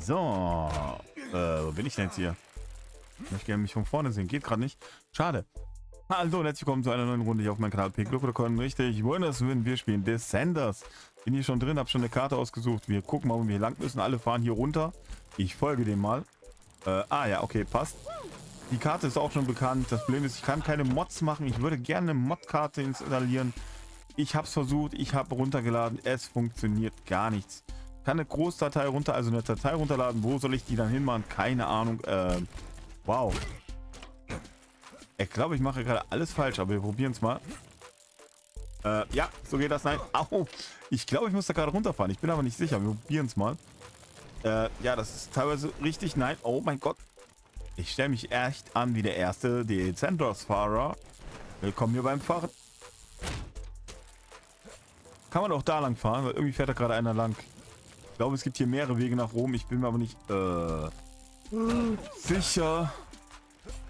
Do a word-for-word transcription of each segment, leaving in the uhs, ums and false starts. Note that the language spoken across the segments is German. So. Äh, wo bin ich denn jetzt hier? Ich möchte gerne mich von vorne sehen. Geht gerade nicht. Schade. Hallo und herzlich willkommen zu einer neuen Runde hier auf meinem Kanal Op Glück oder Können richtig Win ist Win. Wir spielen Descenders. Bin hier schon drin, habe schon eine Karte ausgesucht. Wir gucken mal, wo wir hier lang müssen. Alle fahren hier runter. Ich folge dem mal. Äh, ah ja, okay, passt. Die Karte ist auch schon bekannt. Das Problem ist, ich kann keine Mods machen. Ich würde gerne eine Mod-Karte installieren. Ich habe es versucht. Ich habe runtergeladen. Es funktioniert gar nichts. Ich kann eine Großdatei runter, also eine Datei runterladen. Wo soll ich die dann hinmachen? Keine Ahnung. Äh, wow. Ich glaube, ich mache gerade alles falsch, aber wir probieren es mal. Äh, ja, so geht das. Nein. Au. Ich glaube, ich muss da gerade runterfahren. Ich bin aber nicht sicher. Wir probieren es mal. Äh, ja, das ist teilweise richtig. Nein. Oh mein Gott. Ich stelle mich echt an wie der erste Descenders-Fahrer. Willkommen hier beim Fahren. Kann man auch da lang fahren, weil irgendwie fährt da gerade einer lang. Ich glaube, es gibt hier mehrere Wege nach Rom. Ich bin mir aber nicht äh, sicher.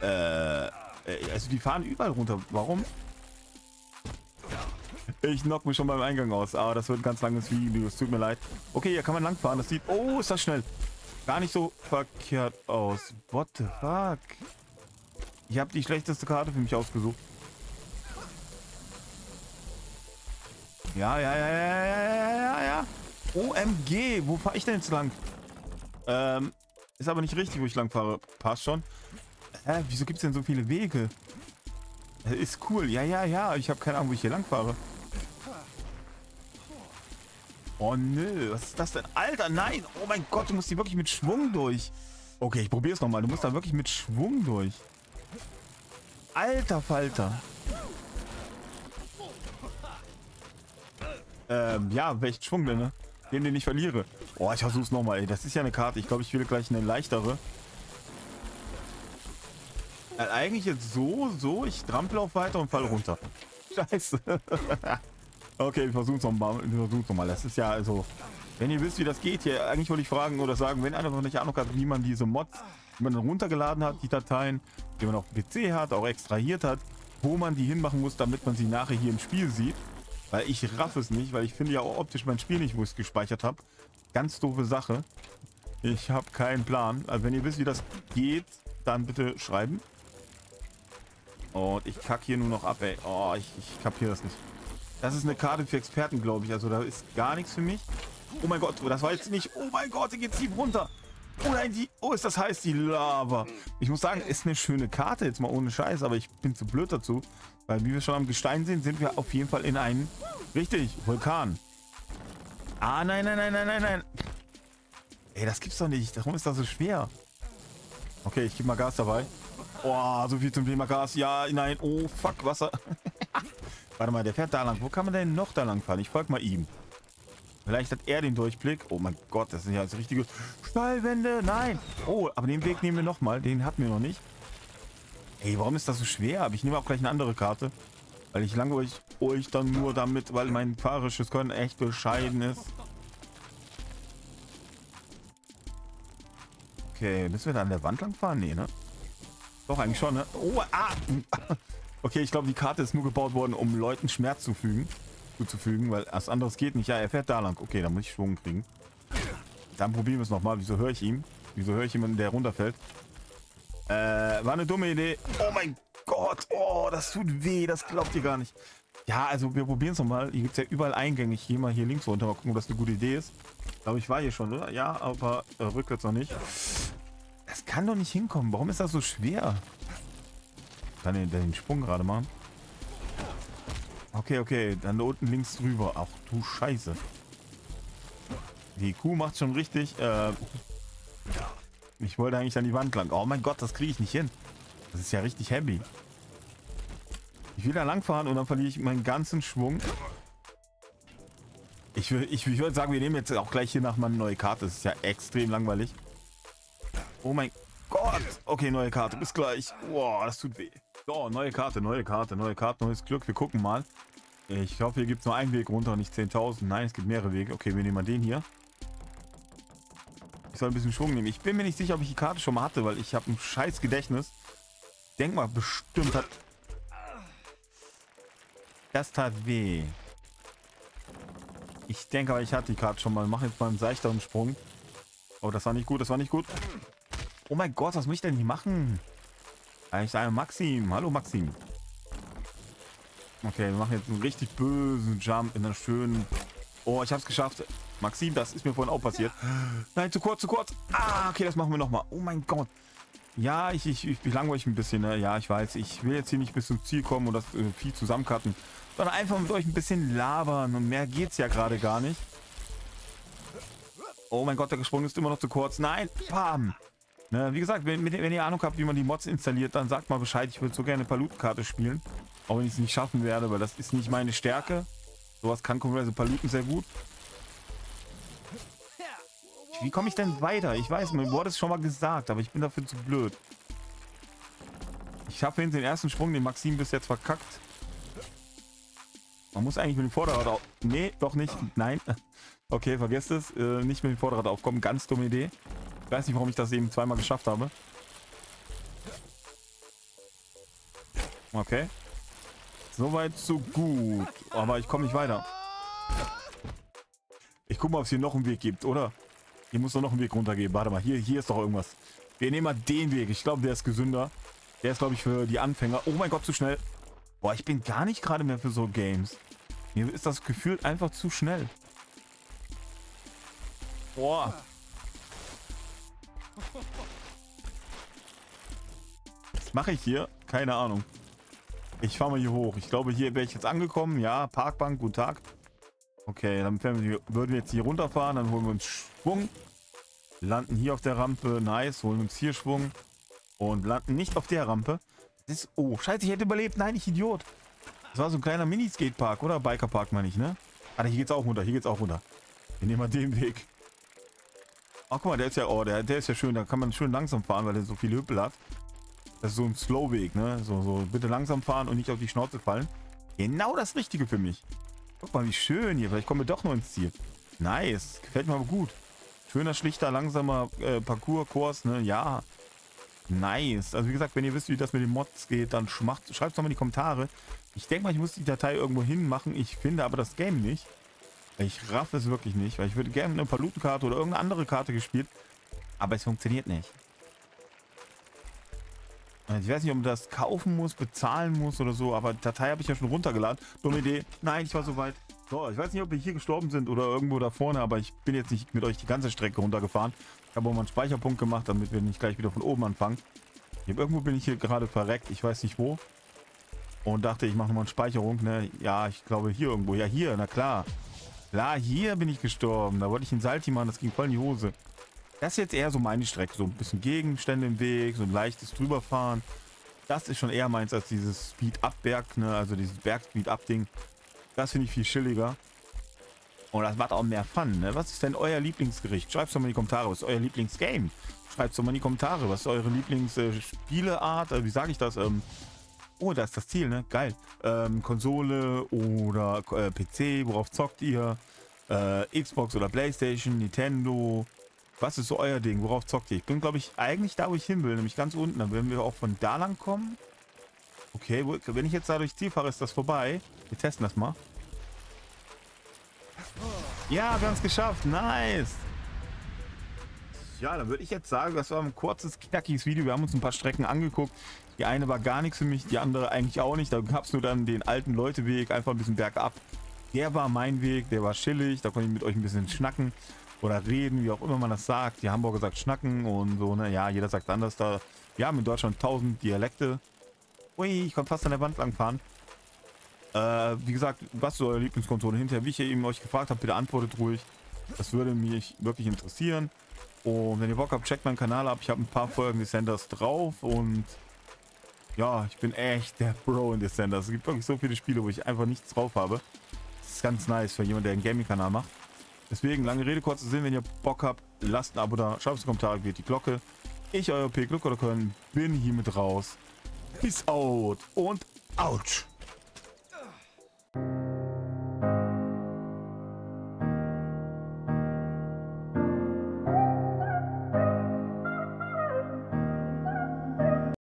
Äh, also die fahren überall runter. Warum? Ich knock mich schon beim Eingang aus. Aber das wird ein ganz langes Video. Es tut mir leid. Okay, hier kann man lang fahren. Das sieht... Oh, ist das schnell. Gar nicht so verkehrt aus. What the fuck? Ich habe die schlechteste Karte für mich ausgesucht. Ja, ja, ja, ja, ja, ja, ja. O M G, wo fahre ich denn jetzt lang? Ähm, ist aber nicht richtig, wo ich lang fahre. Passt schon. Hä, wieso gibt es denn so viele Wege? Ist cool. Ja, ja, ja. Ich habe keine Ahnung, wo ich hier lang fahre. Oh nö, was ist das denn? Alter, nein! Oh mein Gott, du musst die wirklich mit Schwung durch. Okay, ich probiere es nochmal. Du musst da wirklich mit Schwung durch. Alter Falter. Ähm, ja, welchen Schwung denn, ne? Den, den ich verliere. Oh, ich versuch's nochmal, ey. Das ist ja eine Karte. Ich glaube, ich will gleich eine leichtere. Äh, eigentlich jetzt so, so. Ich trampel auf weiter und fall runter. Scheiße. Okay, wir versuchen es nochmal. Wir versuchen nochmal. Das ist ja also, wenn ihr wisst, wie das geht hier, eigentlich wollte ich fragen oder sagen, wenn einer noch nicht Ahnung hat, wie man diese Mods, die man dann runtergeladen hat, die Dateien, die man auf dem P C hat, auch extrahiert hat, wo man die hinmachen muss, damit man sie nachher hier im Spiel sieht. Weil ich raff es nicht, weil ich finde ja auch optisch mein Spiel nicht, wo ich es gespeichert habe. Ganz doofe Sache. Ich habe keinen Plan. Also wenn ihr wisst, wie das geht, dann bitte schreiben. Und ich kack hier nur noch ab, ey. Oh, ich, ich kapiere das nicht. Das ist eine Karte für Experten, glaube ich. Also da ist gar nichts für mich. Oh mein Gott, das war jetzt nicht... Oh mein Gott, hier geht's tief runter. Oh nein, die... Oh, ist das heiß, die Lava. Ich muss sagen, ist eine schöne Karte, jetzt mal ohne Scheiß. Aber ich bin zu blöd dazu. Weil wie wir schon am Gestein sehen, sind wir auf jeden Fall in einem... Richtig, Vulkan. Ah, nein, nein, nein, nein, nein, nein. Ey, das gibt's doch nicht. Warum ist das so schwer? Okay, ich gebe mal Gas dabei. Oh, so viel zum Thema Gas. Ja, nein. Oh, fuck, Wasser. Warte mal, der fährt da lang. Wo kann man denn noch da lang fahren? Ich folge mal ihm. Vielleicht hat er den Durchblick. Oh mein Gott, das sind ja also richtige Steilwände. Nein. Oh, aber den Weg nehmen wir nochmal. Den hatten wir noch nicht. Ey, warum ist das so schwer? Aber ich nehme auch gleich eine andere Karte. Weil ich lange euch, euch dann nur damit, weil mein fahrisches Können echt bescheiden ist. Okay, müssen wir da an der Wand lang fahren? Nee, ne? Doch, eigentlich schon, ne? Oh, ah! Okay, ich glaube, die Karte ist nur gebaut worden, um Leuten Schmerz zu fügen, zuzufügen, weil was anderes geht nicht. Ja, er fährt da lang. Okay, da muss ich Schwung kriegen. Dann probieren wir es nochmal. Wieso höre ich ihm? Wieso höre ich jemanden, der runterfällt? Äh, war eine dumme Idee. Oh mein Gott. Oh, das tut weh. Das glaubt ihr gar nicht. Ja, also wir probieren es nochmal. Hier gibt es ja überall Eingänge. Ich gehe mal hier links runter. Mal gucken, ob das eine gute Idee ist. Glaube ich, war hier schon, oder? Ja, aber äh, rückwärts noch nicht. Das kann doch nicht hinkommen. Warum ist das so schwer? Kann den, den Sprung gerade machen. Okay, okay. Dann da unten links drüber. Ach du Scheiße. Die Kuh macht schon richtig. Äh, ich wollte eigentlich an die Wand lang. Oh mein Gott, das kriege ich nicht hin. Das ist ja richtig heavy. Ich will da lang fahren und dann verliere ich meinen ganzen Schwung. Ich, ich, ich würde sagen, wir nehmen jetzt auch gleich hier nach mal eine neue Karte. Das ist ja extrem langweilig. Oh mein Gott. Okay, neue Karte. Bis gleich. Boah, das tut weh. So, neue Karte, neue Karte, neue Karte, neues Glück. Wir gucken mal. Ich hoffe, hier gibt es nur einen Weg runter, nicht zehntausend. Nein, es gibt mehrere Wege. Okay, wir nehmen mal den hier. Ich soll ein bisschen Schwung nehmen. Ich bin mir nicht sicher, ob ich die Karte schon mal hatte, weil ich habe ein scheiß Gedächtnis. Denk mal, bestimmt hat... Das tat weh. Ich denke aber, ich hatte die Karte schon mal. Mache jetzt mal einen seichteren Sprung. Oh, das war nicht gut, das war nicht gut. Oh mein Gott, was muss ich denn nicht machen? Ich sage Maxim. Hallo Maxim. Okay, wir machen jetzt einen richtig bösen Jump in einer schönen... Oh, ich habe es geschafft. Maxim, das ist mir vorhin auch passiert. Nein, zu kurz, zu kurz. Ah, okay, das machen wir nochmal. Oh mein Gott. Ja, ich, ich, ich langweile mich ein bisschen. Ne? Ja, ich weiß, ich will jetzt hier nicht bis zum Ziel kommen und das äh, viel zusammencutten. Sondern einfach mit euch ein bisschen labern. Und mehr geht's ja gerade gar nicht. Oh mein Gott, der Gesprung ist immer noch zu kurz. Nein, bam. Ne, wie gesagt, wenn, wenn ihr Ahnung habt, wie man die Mods installiert, dann sagt mal Bescheid. Ich würde so gerne Paluten-Karte spielen. Auch wenn ich es nicht schaffen werde, weil das ist nicht meine Stärke. Sowas kann komischerweise Paluten sehr gut. Wie komme ich denn weiter? Ich weiß, mir wurde es schon mal gesagt, aber ich bin dafür zu blöd. Ich habe hinten den ersten Sprung, den Maxim bis jetzt verkackt. Man muss eigentlich mit dem Vorderrad auf... Nee, doch nicht. Nein. Okay, vergesst es. Äh, nicht mit dem Vorderrad aufkommen. Ganz dumme Idee. Ich weiß nicht, warum ich das eben zweimal geschafft habe. Okay. Soweit, so gut. Aber ich komme nicht weiter. Ich gucke mal, ob es hier noch einen Weg gibt, oder? Hier muss doch noch einen Weg runtergehen. Warte mal, hier, hier ist doch irgendwas. Wir nehmen mal den Weg. Ich glaube, der ist gesünder. Der ist, glaube ich, für die Anfänger. Oh mein Gott, zu schnell. Boah, ich bin gar nicht gerade mehr für so Games. Mir ist das gefühlt einfach zu schnell. Boah. Was mache ich hier? Keine Ahnung. Ich fahre mal hier hoch. Ich glaube, hier wäre ich jetzt angekommen. Ja, Parkbank, guten Tag. Okay, dann wir, würden wir jetzt hier runterfahren, dann holen wir uns Schwung, landen hier auf der Rampe, nice, holen uns hier Schwung und landen nicht auf der Rampe. Das ist, oh, scheiße, ich hätte überlebt, nein, ich Idiot. Das war so ein kleiner Mini-Skatepark, oder? Bikerpark meine ich, ne? Alter, hier geht's auch runter, hier geht's auch runter. Wir nehmen mal den Weg. Oh, guck mal, der ist ja, oh, der, der ist ja schön, da kann man schön langsam fahren, weil der so viele Hüppel hat. Das ist so ein Slow-Weg, ne? So, so, bitte langsam fahren und nicht auf die Schnauze fallen. Genau das Richtige für mich. Guck mal, wie schön hier. Vielleicht kommen wir doch noch ins Ziel. Nice. Gefällt mir aber gut. Schöner, schlichter, langsamer äh, Parcours, Kurs, ne? Ja. Nice. Also wie gesagt, wenn ihr wisst, wie das mit den Mods geht, dann schreibt es doch mal in die Kommentare. Ich denke mal, ich muss die Datei irgendwo hin machen. Ich finde aber das Game nicht. Ich raff es wirklich nicht, weil ich würde gerne eine Paluten-Karte oder irgendeine andere Karte gespielt. Aber es funktioniert nicht. Ich weiß nicht, ob man das kaufen muss, bezahlen muss oder so, aber Datei habe ich ja schon runtergeladen. Dumme Idee. Nein, ich war so weit. So, ich weiß nicht, ob wir hier gestorben sind oder irgendwo da vorne, aber ich bin jetzt nicht mit euch die ganze Strecke runtergefahren. Ich habe auch mal einen Speicherpunkt gemacht, damit wir nicht gleich wieder von oben anfangen. Hier, irgendwo bin ich hier gerade verreckt, ich weiß nicht wo. Und dachte, ich mache nochmal eine Speicherung, ne? Ja, ich glaube hier irgendwo. Ja, hier, na klar. Klar, hier bin ich gestorben. Da wollte ich einen Salti machen, das ging voll in die Hose. Das ist jetzt eher so meine Strecke. So ein bisschen Gegenstände im Weg, so ein leichtes Drüberfahren. Das ist schon eher meins als dieses Speed-Up-Berg, ne? Also dieses Berg-Speed-Up-Ding. Das finde ich viel chilliger. Und das macht auch mehr Fun, ne? Was ist denn euer Lieblingsgericht? Schreibt es doch mal in die Kommentare. Was ist euer Lieblingsgame? Schreibt es doch mal in die Kommentare. Was ist eure Lieblingsspieleart? Äh, Wie sage ich das? Ähm oh, da ist das Ziel, ne? Geil. Ähm, Konsole oder äh, P C. Worauf zockt ihr? Äh, Xbox oder Playstation? Nintendo? Was ist so euer Ding? Worauf zockt ihr? Ich bin, glaube ich, eigentlich da, wo ich hin will. Nämlich ganz unten. Dann werden wir auch von da lang kommen. Okay, wenn ich jetzt da durchs Ziel fahre, ist das vorbei. Wir testen das mal. Ja, wir haben es geschafft. Nice. Ja, dann würde ich jetzt sagen, das war ein kurzes, knackiges Video. Wir haben uns ein paar Strecken angeguckt. Die eine war gar nichts für mich, die andere eigentlich auch nicht. Da gab es nur dann den alten Leuteweg, einfach ein bisschen bergab. Der war mein Weg, der war chillig. Da konnte ich mit euch ein bisschen schnacken. Oder reden, wie auch immer man das sagt. Die Hamburger sagt schnacken und so, ne? Ja, jeder sagt anders da. Wir haben in Deutschland tausend Dialekte. Ui, ich konnte fast an der Wand langfahren. Äh, wie gesagt, was ist euer Lieblingskonsole? Hinterher, wie ich eben euch gefragt habe, bitte antwortet ruhig. Das würde mich wirklich interessieren. Und wenn ihr Bock habt, checkt meinen Kanal ab. Ich habe ein paar Folgen Descenders drauf und ja, ich bin echt der Bro in Descenders. Es gibt wirklich so viele Spiele, wo ich einfach nichts drauf habe. Das ist ganz nice für jemanden, der einen Gaming-Kanal macht. Deswegen, lange Rede, kurzer Sinn, wenn ihr Bock habt, lasst ein Abo da, schreibt es in die Kommentare, geht die Glocke. Ich, euer Op Glück oder Können, bin hiermit raus. Peace out und ouch!